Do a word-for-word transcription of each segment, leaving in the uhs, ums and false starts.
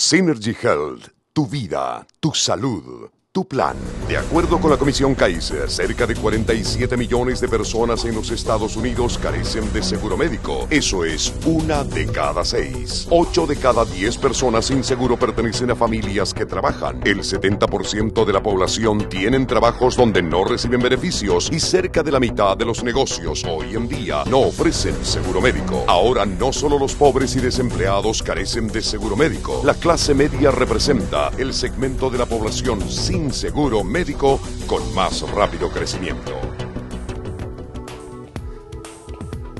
Cinergy Health, tu vida, tu salud, tu plan. De acuerdo con la Comisión Kaiser, cerca de cuarenta y siete millones de personas en los Estados Unidos carecen de seguro médico. Eso es una de cada seis. ocho de cada diez personas sin seguro pertenecen a familias que trabajan. El setenta por ciento de la población tienen trabajos donde no reciben beneficios y cerca de la mitad de los negocios hoy en día no ofrecen seguro médico. Ahora no solo los pobres y desempleados carecen de seguro médico. La clase media representa el segmento de la población sin seguro médico con más rápido crecimiento.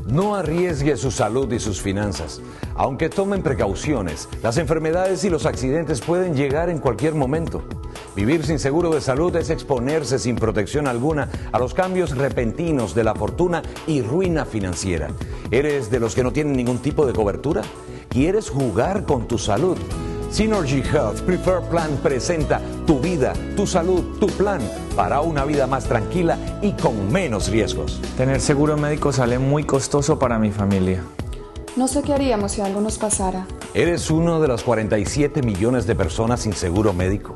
No arriesgue su salud y sus finanzas. Aunque tomen precauciones, las enfermedades y los accidentes pueden llegar en cualquier momento. Vivir sin seguro de salud es exponerse sin protección alguna a los cambios repentinos de la fortuna y ruina financiera. ¿Eres de los que no tienen ningún tipo de cobertura? ¿Quieres jugar con tu salud? Cinergy Health Preferred Plan presenta tu vida, tu salud, tu plan para una vida más tranquila y con menos riesgos. Tener seguro médico sale muy costoso para mi familia. No sé qué haríamos si algo nos pasara. Eres uno de los cuarenta y siete millones de personas sin seguro médico.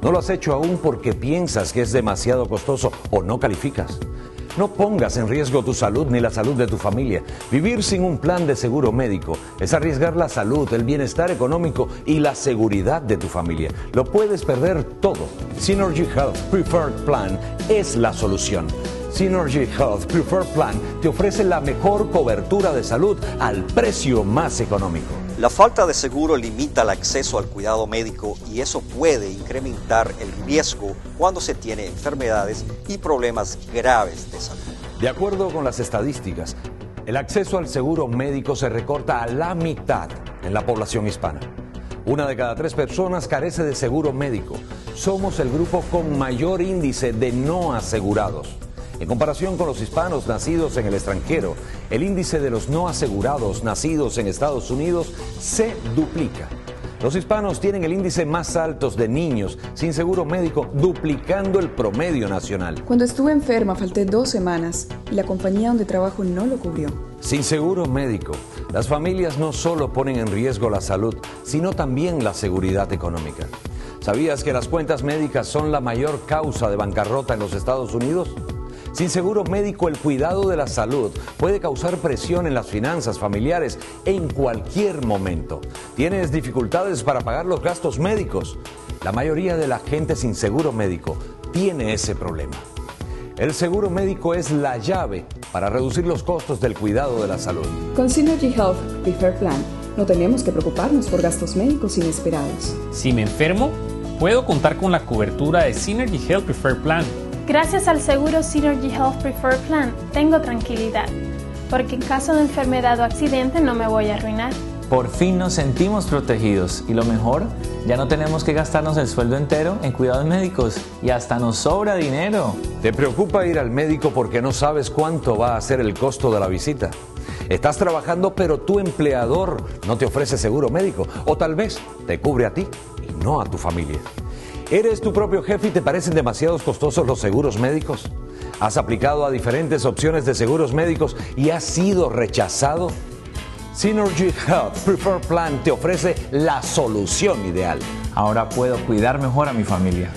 No lo has hecho aún porque piensas que es demasiado costoso o no calificas. No pongas en riesgo tu salud ni la salud de tu familia. Vivir sin un plan de seguro médico es arriesgar la salud, el bienestar económico y la seguridad de tu familia. Lo puedes perder todo. Cinergy Health Preferred Plan es la solución. Cinergy Health Preferred Plan te ofrece la mejor cobertura de salud al precio más económico. La falta de seguro limita el acceso al cuidado médico y eso puede incrementar el riesgo cuando se tiene enfermedades y problemas graves de salud. De acuerdo con las estadísticas, el acceso al seguro médico se recorta a la mitad en la población hispana. Una de cada tres personas carece de seguro médico. Somos el grupo con mayor índice de no asegurados. En comparación con los hispanos nacidos en el extranjero, el índice de los no asegurados nacidos en Estados Unidos se duplica. Los hispanos tienen el índice más alto de niños sin seguro médico, duplicando el promedio nacional. Cuando estuve enferma falté dos semanas y la compañía donde trabajo no lo cubrió. Sin seguro médico, las familias no solo ponen en riesgo la salud, sino también la seguridad económica. ¿Sabías que las cuentas médicas son la mayor causa de bancarrota en los Estados Unidos? Sin seguro médico, el cuidado de la salud puede causar presión en las finanzas familiares en cualquier momento. ¿Tienes dificultades para pagar los gastos médicos? La mayoría de la gente sin seguro médico tiene ese problema. El seguro médico es la llave para reducir los costos del cuidado de la salud. Con Cinergy Health Preferred Plan, no tenemos que preocuparnos por gastos médicos inesperados. Si me enfermo, puedo contar con la cobertura de Cinergy Health Preferred Plan. Gracias al seguro Cinergy Health Preferred Plan, tengo tranquilidad, porque en caso de enfermedad o accidente no me voy a arruinar. Por fin nos sentimos protegidos y lo mejor, ya no tenemos que gastarnos el sueldo entero en cuidados médicos y hasta nos sobra dinero. ¿Te preocupa ir al médico porque no sabes cuánto va a ser el costo de la visita? Estás trabajando pero tu empleador no te ofrece seguro médico o tal vez te cubre a ti y no a tu familia. ¿Eres tu propio jefe y te parecen demasiado costosos los seguros médicos? ¿Has aplicado a diferentes opciones de seguros médicos y has sido rechazado? Cinergy Health Preferred Plan te ofrece la solución ideal. Ahora puedo cuidar mejor a mi familia.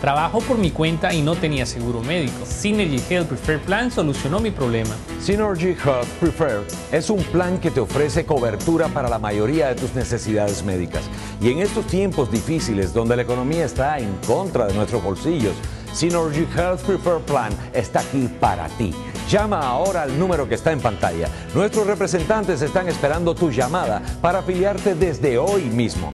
Trabajo por mi cuenta y no tenía seguro médico. Cinergy Health Preferred Plan solucionó mi problema. Cinergy Health Preferred es un plan que te ofrece cobertura para la mayoría de tus necesidades médicas. Y en estos tiempos difíciles donde la economía está en contra de nuestros bolsillos, Cinergy Health Preferred Plan está aquí para ti. Llama ahora al número que está en pantalla. Nuestros representantes están esperando tu llamada para afiliarte desde hoy mismo.